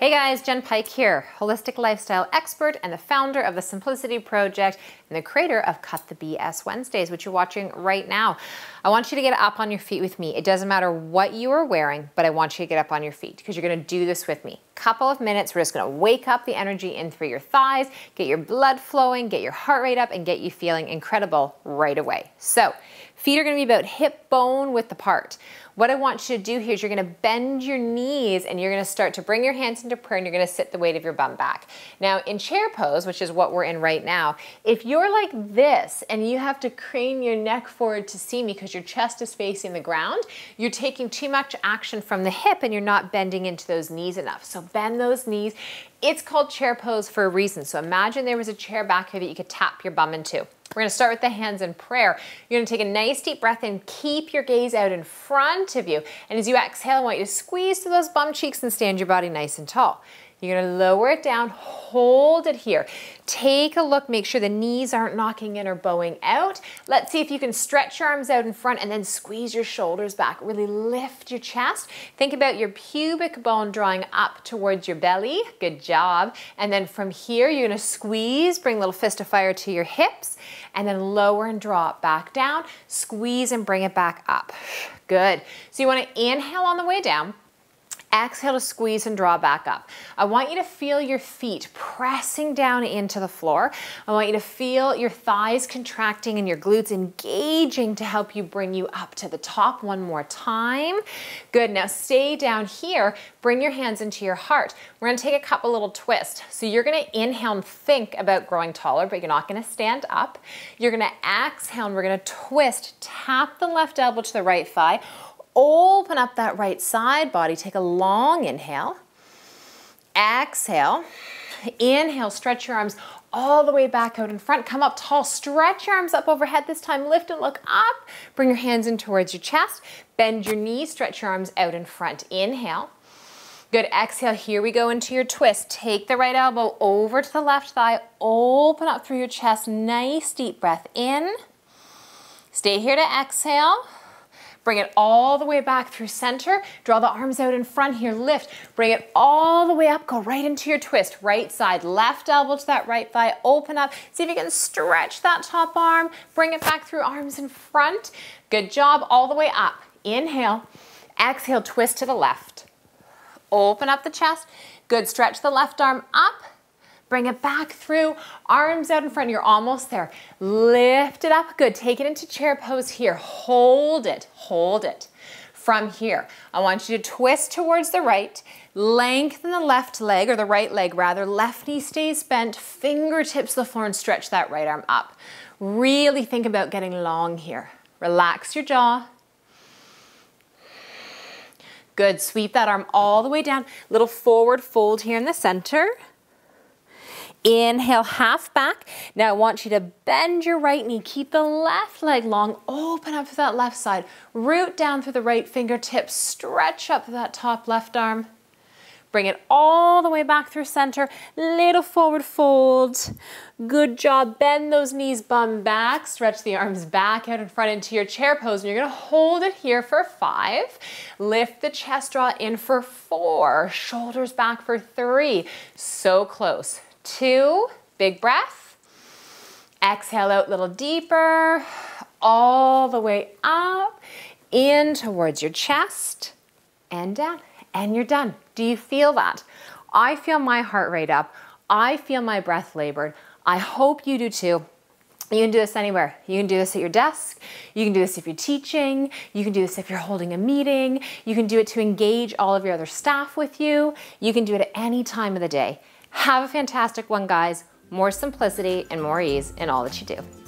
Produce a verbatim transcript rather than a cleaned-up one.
Hey guys, Jen Pike here, holistic lifestyle expert and the founder of the Simplicity Project and the creator of Cut the B S Wednesdays, which you're watching right now. I want you to get up on your feet with me. It doesn't matter what you are wearing, but I want you to get up on your feet because you're gonna do this with me. Couple of minutes, we're just gonna wake up the energy in through your thighs, get your blood flowing, get your heart rate up, and get you feeling incredible right away. So, feet are gonna be about hip bone width apart. What I want you to do here is you're gonna bend your knees and you're gonna start to bring your hands into prayer and you're gonna sit the weight of your bum back. Now, in chair pose, which is what we're in right now, if you're like this and you have to crane your neck forward to see me because your chest is facing the ground, you're taking too much action from the hip and you're not bending into those knees enough. So bend those knees. It's called chair pose for a reason. So imagine there was a chair back here that you could tap your bum into. We're gonna start with the hands in prayer. You're gonna take a nice deep breath in, keep your gaze out in front of you. And as you exhale, I want you to squeeze through those bum cheeks and stand your body nice and tall. You're gonna lower it down, hold it here. Take a look, make sure the knees aren't knocking in or bowing out. Let's see if you can stretch your arms out in front and then squeeze your shoulders back. Really lift your chest. Think about your pubic bone drawing up towards your belly. Good job. And then from here, you're gonna squeeze, bring a little fist of fire to your hips, and then lower and draw it back down. Squeeze and bring it back up. Good. So you wanna inhale on the way down, exhale to squeeze and draw back up. I want you to feel your feet pressing down into the floor. I want you to feel your thighs contracting and your glutes engaging to help you bring you up to the top one more time. Good, now stay down here. Bring your hands into your heart. We're gonna take a couple little twists. So you're gonna inhale and think about growing taller, but you're not gonna stand up. You're gonna exhale and we're gonna twist. Tap the left elbow to the right thigh. Open up that right side body, take a long inhale, exhale, inhale, stretch your arms all the way back out in front, come up tall, stretch your arms up overhead this time, lift and look up, bring your hands in towards your chest, bend your knees, stretch your arms out in front, inhale. Good, exhale, here we go into your twist. Take the right elbow over to the left thigh, open up through your chest, nice deep breath in, stay here to exhale. Bring it all the way back through center. Draw the arms out in front here, lift. Bring it all the way up, go right into your twist. Right side, left elbow to that right thigh, open up. See if you can stretch that top arm. Bring it back through, arms in front. Good job, all the way up. Inhale, exhale, twist to the left. Open up the chest. Good, stretch the left arm up. Bring it back through, arms out in front, you're almost there. Lift it up, good, take it into chair pose here. Hold it, hold it. From here, I want you to twist towards the right, lengthen the left leg, or the right leg rather, left knee stays bent, fingertips to the floor and stretch that right arm up. Really think about getting long here. Relax your jaw. Good, sweep that arm all the way down. Little forward fold here in the center. Inhale, half back. Now I want you to bend your right knee, keep the left leg long, open up to that left side, root down through the right fingertips, stretch up that top left arm. Bring it all the way back through center, little forward fold. Good job, bend those knees, bum back, stretch the arms back out in front into your chair pose, and you're gonna hold it here for five. Lift the chest, draw in for four, shoulders back for three. So close. Two, big breath, exhale out a little deeper, all the way up, in towards your chest, and down, and you're done. Do you feel that? I feel my heart rate up, I feel my breath labored, I hope you do too. You can do this anywhere. You can do this at your desk. You can do this if you're teaching. You can do this if you're holding a meeting. You can do it to engage all of your other staff with you. You can do it at any time of the day. Have a fantastic one, guys. More simplicity and more ease in all that you do.